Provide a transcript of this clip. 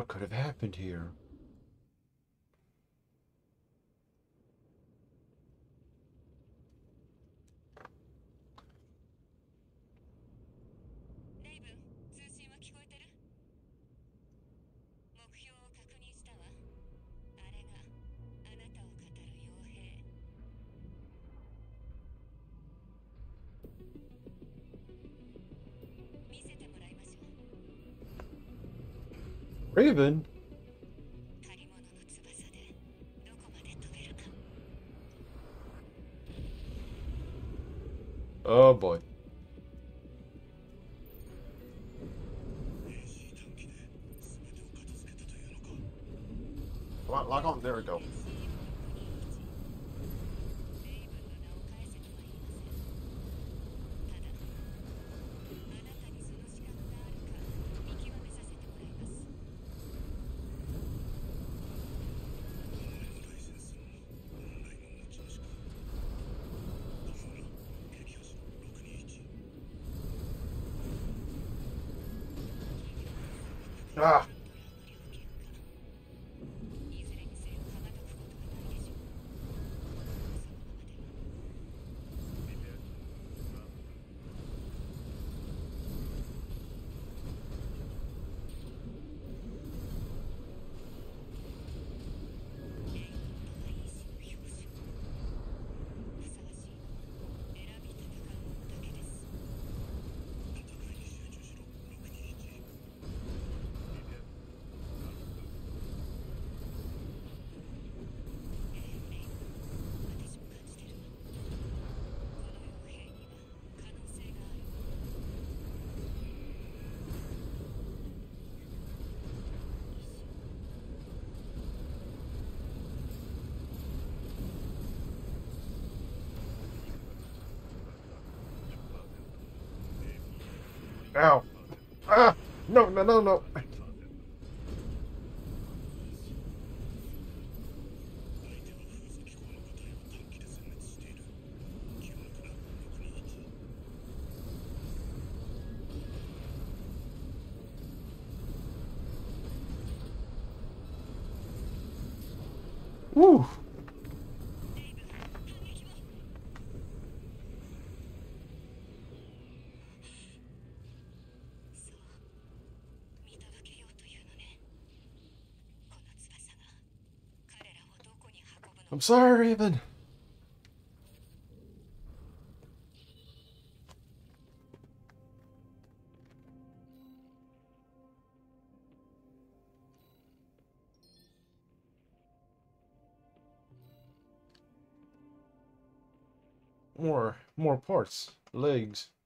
What could have happened here? Raven? Oh boy. Lock on, there we go. Ah. Ow. Ah! No, no, no, no. Woo! I'm sorry, Raven. More parts, legs.